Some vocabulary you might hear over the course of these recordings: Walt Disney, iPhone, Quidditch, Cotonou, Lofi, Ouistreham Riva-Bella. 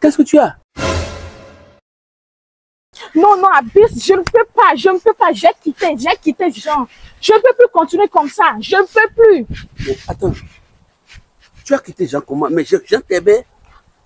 Qu'est-ce que tu as? Non, non, Abyss, je ne peux pas, j'ai quitté Jean. Je ne peux plus continuer comme ça, je ne peux plus. Mais attends, tu as quitté Jean comment? Mais je t'aimais.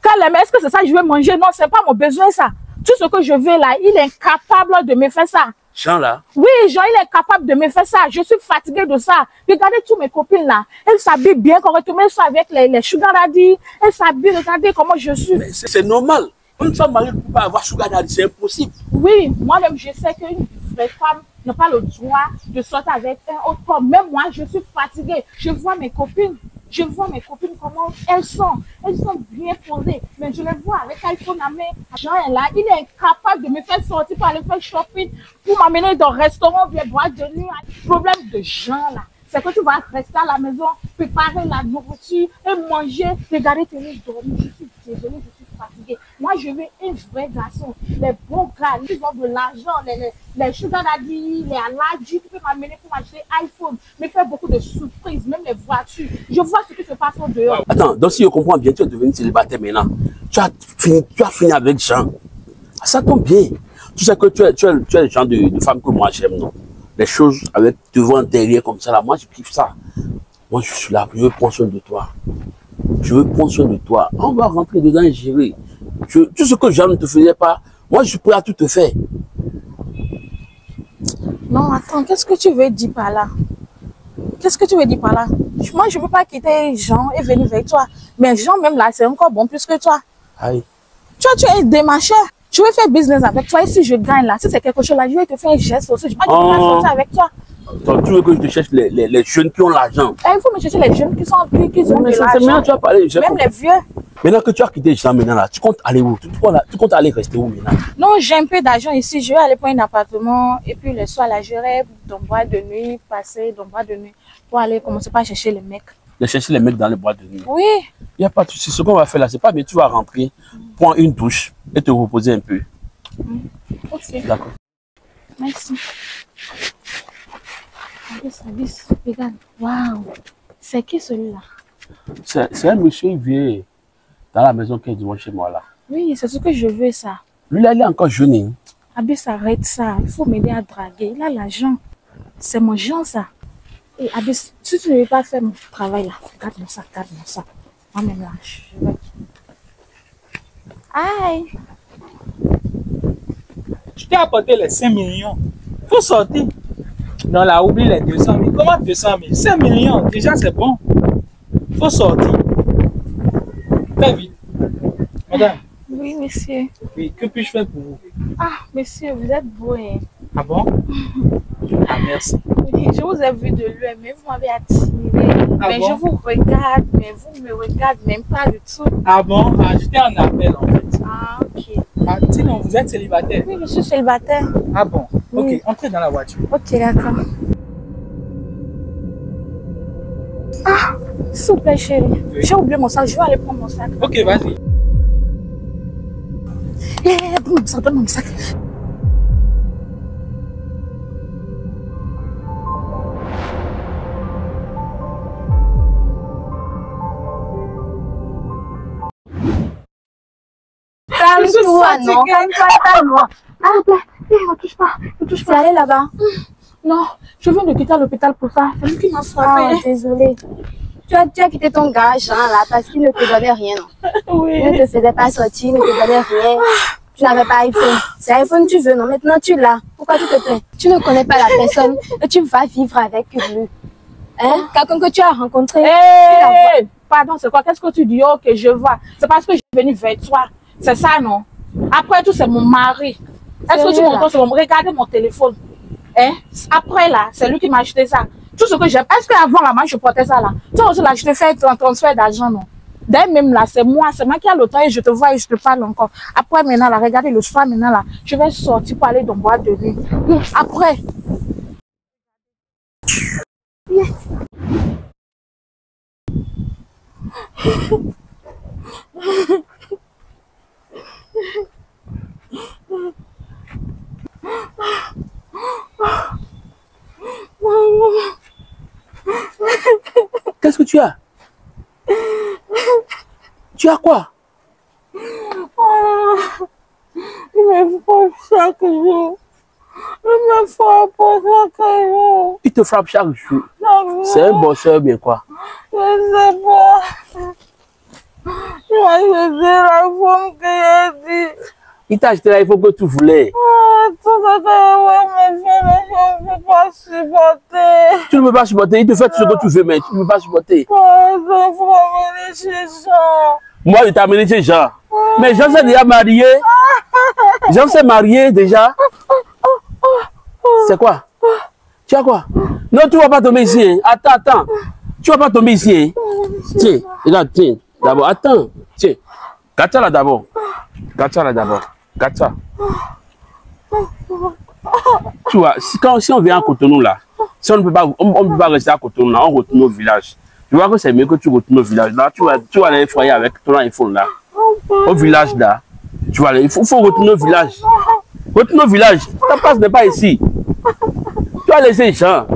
Calme, est-ce que c'est ça que je vais manger? Non, ce n'est pas mon besoin ça. Tout ce que je veux là, il est incapable de me faire ça. Jean là? Oui, Jean, il est capable de me faire ça. Je suis fatiguée de ça. Regardez toutes mes copines là. Elles s'habillent bien correctement. Elles sont avec les sugar daddy. Elles s'habillent, regardez comment je suis. Mais c'est normal. Une femme mariée ne peut pas avoir sugar daddy, c'est impossible. Oui, moi-même, je sais qu'une vraie femme n'a pas le droit de sortir avec un autre homme. Même moi, je suis fatiguée. Je vois mes copines. Je vois mes copines, comment elles sont. Elles sont bien posées. Mais je les vois avec iPhone à main. Jean est là, il est incapable de me faire sortir pour aller faire shopping, pour m'amener dans un restaurant, bien boire de nuit. Le problème de Jean là, c'est que tu vas rester à la maison, préparer la nourriture et manger, regarder tes nuits dormir. Je suis désolée, je suis fatiguée. Moi, je veux un vrai garçon. Les bons gars, ils ont de l'argent, les sugar daddy, les aladji, qui peuvent m'amener pour m'acheter iPhone, me faire beaucoup de surprises, même les voitures. Je vois ce qui se passe en dehors. Attends, donc si je comprends bien, tu es devenu célibataire maintenant. Tu as fini avec Jean. Ça tombe bien. Tu sais que tu es le genre de femme que moi j'aime, non? Les choses avec devant, derrière, comme ça, là, moi je kiffe ça. Moi je suis là, je veux prendre soin de toi. Je veux prendre soin de toi. On va rentrer dedans et gérer. Tout ce que Jean ne te faisait pas, moi je suis prêt à tout te faire. Non, attends, qu'est-ce que tu veux dire par là? Qu'est-ce que tu veux dire par là? Moi, je ne peux pas quitter Jean et venir avec toi. Mais Jean, même là, c'est encore bon plus que toi. Aïe. Toi, tu es démarcheur. Je vais faire business avec toi. Et si je gagne là, si c'est quelque chose là, je vais te faire un geste aussi. Je ne vais pas te sortir avec toi. Donc, tu veux que je te cherche les jeunes qui ont l'argent? Il faut me chercher les jeunes qui sont en train de l'argent. Tu vas parler, même les vieux. Maintenant que tu as quitté Jean, maintenant, là, tu comptes aller où? Tu comptes aller rester où maintenant? Non, j'ai un peu d'argent ici. Je vais aller pour un appartement et puis le soir, là, je rêve dans le bois de nuit, passer dans le bois de nuit pour aller commencer par chercher les mecs. De chercher les mecs dans le bois de nuit? Oui. Il n'y a pas de souci. Ce qu'on va faire là, c'est pas bien. Tu vas rentrer, prendre une douche et te reposer un peu. Ok. D'accord. Merci. Waouh, c'est qui celui-là? C'est un monsieur vieux dans la maison qui est devant chez moi là. Oui, c'est ce que je veux ça. Lui là, il est encore jeune. Abyss, arrête ça, il faut m'aider à draguer. Il a l'argent, c'est mon genre ça. Et Abyss, si tu ne veux pas faire mon travail là, garde-moi ça. Moi-même là, je vais. Aïe! Je t'ai apporté les 5 millions. Faut sortir. Non, là, oublie les 200 000. Comment 200 000? 5 millions, déjà c'est bon. Faut sortir. Très vite. Madame. Oui, monsieur. Oui, que puis-je faire pour vous? Ah, monsieur, vous êtes beau. Hein? Ah bon? Ah, merci. Oui, je vous ai vu de loin, mais vous m'avez attiré. Ah mais bon? Je vous regarde, mais vous ne me regardez même pas du tout. Ah bon? Ah, j'étais en appel en fait. Ah, ok. Ah, sinon, vous êtes célibataire? Oui, je suis célibataire. Ah bon? Ok, entrez dans la voiture. Ok, d'accord. Ah, s'il vous plaît, chérie. Oui. J'ai oublié mon sac, je vais aller prendre mon sac. Ok, vas-y. Eh, donne-moi mon sac. Calme-toi, non? Calme-toi. Ah, ben, ne touche pas, ne touche pas. Tu es allé là-bas? Non, je viens de quitter l'hôpital pour ça. C'est lui qui m'a frappé. Ah, désolée. Tu as quitté ton gars, Jean, là, parce qu'il ne te donnait rien. Oui. Il ne te faisait pas sortir, il ne te donnait rien. Tu n'avais pas iPhone. C'est iPhone tu veux, non? Maintenant, tu l'as. Pourquoi tu te plains? Tu ne connais pas la personne et tu vas vivre avec lui. Hein? Quelqu'un que tu as rencontré. Hey, pardon, c'est quoi? Qu'est-ce que tu dis? Ok, je vois. C'est parce que je suis venue vers toi. C'est ça, non? Après tout, c'est mon mari. Est-ce que tu m'entends sur mon... Regardez mon téléphone. Hein? Après là, c'est lui qui m'a acheté ça. Tout ce que j'aime. Est-ce qu'avant la main, je portais ça là? Toi aussi, là, je te fais un transfert d'argent, non? D'ailleurs, même là, c'est moi qui a le temps et je te vois et je te parle encore. Après maintenant, là, regardez le soir maintenant là, je vais sortir pour aller dans le bois de nuit. Après. Yes. Qu'est-ce que tu as? Tu as quoi? Oh, il me frappe chaque jour. Il me frappe chaque jour. Il te frappe chaque jour. C'est un bosseur bien quoi? Je ne sais pas. Il m'a acheté l'iPhone que j'ai dit. Il t'a acheté l'iPhone que tu voulais. Oh, tout ça, je ne peux pas supporter. Tu ne peux pas supporter. Il te fait tout ce que tu veux, mais tu ne peux pas supporter. Oh, il faut m'amener chez Jean. Moi, je t'ai amené chez Jean. Oh. Mais Jean s'est déjà marié. Jean s'est marié déjà. C'est quoi? Tu as quoi? Non, tu ne vas pas tomber ici. Attends, attends. Tu ne vas pas tomber ici. Tiens, regarde, tiens. D'abord, attends, tiens, Katia là d'abord, Katia. Tu vois, si on vient à Cotonou là, si on ne peut pas, on peut pas rester à Cotonou là, on retourne au village. Tu vois que c'est mieux que tu retournes au village là, tu vas aller effrayer avec ton iPhone là, au village là. Tu vois, il faut retourner au village. Retourne au village, ta place n'est pas ici. Tu as laissé Jean,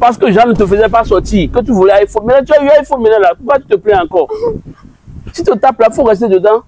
parce que Jean ne te faisait pas sortir, que tu voulais iPhone. Mais là, tu as eu iPhone, mais là, pourquoi tu te plains encore? Si tu tapes là, il faut rester dedans.